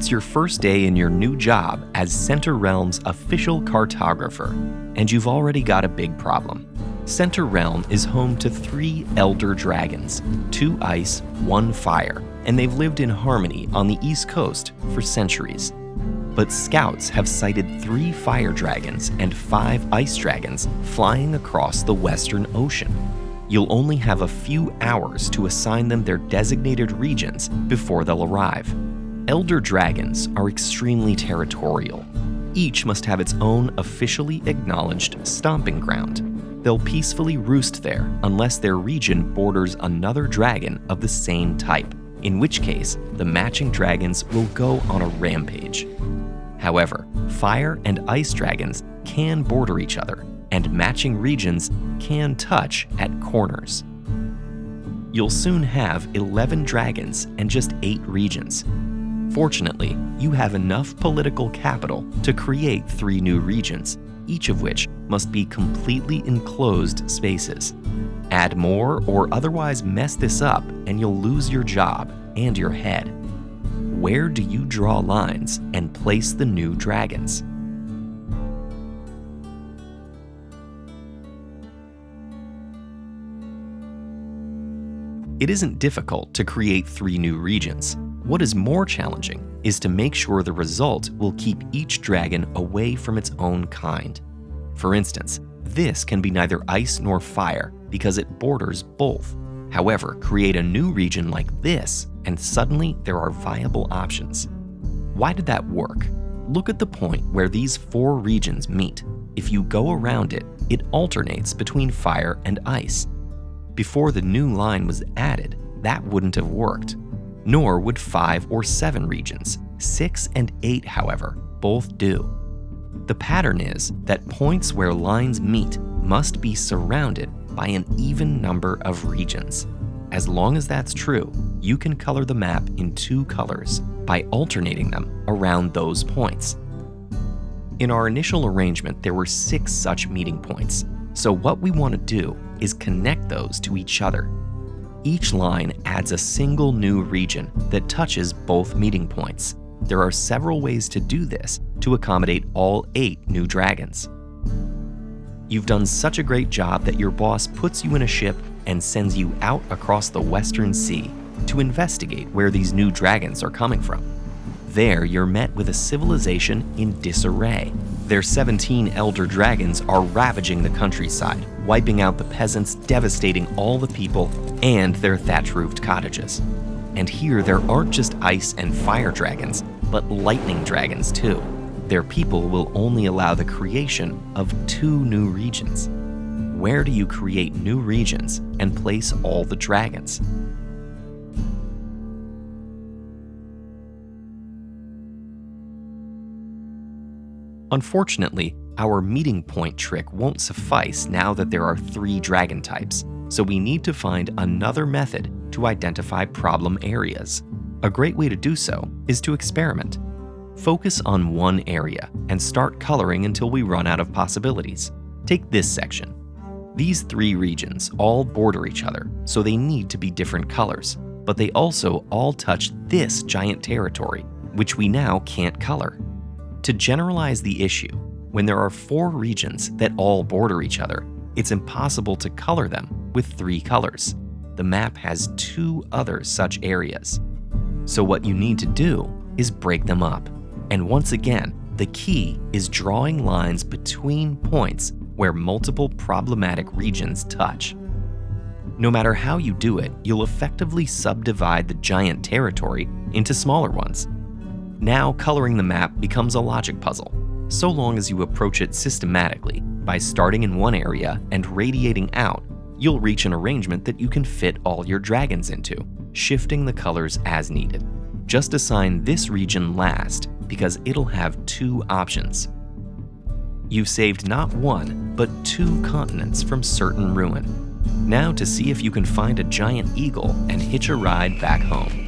It's your first day in your new job as Center Realm's official cartographer, and you've already got a big problem. Center Realm is home to 3 elder dragons, 2 ice, 1 fire, and they've lived in harmony on the East Coast for centuries. But scouts have sighted 3 fire dragons and 5 ice dragons flying across the Western Ocean. You'll only have a few hours to assign them their designated regions before they'll arrive. Elder dragons are extremely territorial. Each must have its own officially acknowledged stomping ground. They'll peacefully roost there unless their region borders another dragon of the same type, in which case the matching dragons will go on a rampage. However, fire and ice dragons can border each other, and matching regions can touch at corners. You'll soon have 11 dragons and just 8 regions. Fortunately, you have enough political capital to create 3 new regions, each of which must be completely enclosed spaces. Add more or otherwise mess this up and you'll lose your job and your head. Where do you draw lines and place the new dragons? It isn't difficult to create 3 new regions. What is more challenging is to make sure the result will keep each dragon away from its own kind. For instance, this can be neither ice nor fire because it borders both. However, create a new region like this and suddenly there are viable options. Why did that work? Look at the point where these 4 regions meet. If you go around it, it alternates between fire and ice. Before the new line was added, that wouldn't have worked. Nor would 5 or 7 regions. 6 and 8, however, both do. The pattern is that points where lines meet must be surrounded by an even number of regions. As long as that's true, you can color the map in 2 colors by alternating them around those points. In our initial arrangement, there were 6 such meeting points. So what we want to do is connect those to each other. Each line adds a single new region that touches both meeting points. There are several ways to do this to accommodate all 8 new dragons. You've done such a great job that your boss puts you in a ship and sends you out across the Western Sea to investigate where these new dragons are coming from. There, you're met with a civilization in disarray. Their 17 elder dragons are ravaging the countryside, wiping out the peasants, devastating all the people and their thatch-roofed cottages. And here there aren't just ice and fire dragons, but lightning dragons too. Their people will only allow the creation of 2 new regions. Where do you create new regions and place all the dragons? Unfortunately, our meeting point trick won't suffice now that there are 3 dragon types, so we need to find another method to identify problem areas. A great way to do so is to experiment. Focus on one area and start coloring until we run out of possibilities. Take this section. These 3 regions all border each other, so they need to be different colors, but they also all touch this giant territory, which we now can't color. To generalize the issue, when there are 4 regions that all border each other, it's impossible to color them with 3 colors. The map has 2 other such areas. So what you need to do is break them up. And once again, the key is drawing lines between points where multiple problematic regions touch. No matter how you do it, you'll effectively subdivide the giant territory into smaller ones. Now, coloring the map becomes a logic puzzle, so long as you approach it systematically by starting in one area and radiating out, you'll reach an arrangement that you can fit all your dragons into, shifting the colors as needed. Just assign this region last because it'll have 2 options. You've saved not 1, but 2 continents from certain ruin. Now to see if you can find a giant eagle and hitch a ride back home.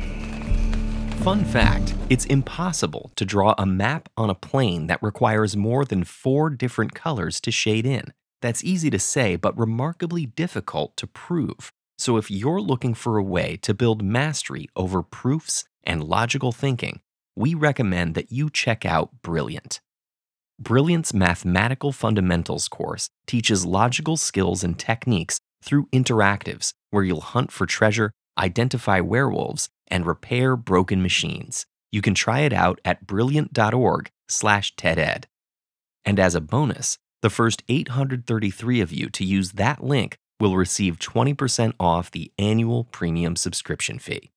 Fun fact, it's impossible to draw a map on a plane that requires more than 4 different colors to shade in. That's easy to say, but remarkably difficult to prove. So if you're looking for a way to build mastery over proofs and logical thinking, we recommend that you check out Brilliant. Brilliant's Mathematical Fundamentals course teaches logical skills and techniques through interactives where you'll hunt for treasure, identify werewolves, and repair broken machines. You can try it out at brilliant.org/TED-Ed. And as a bonus, the first 833 of you to use that link will receive 20% off the annual premium subscription fee.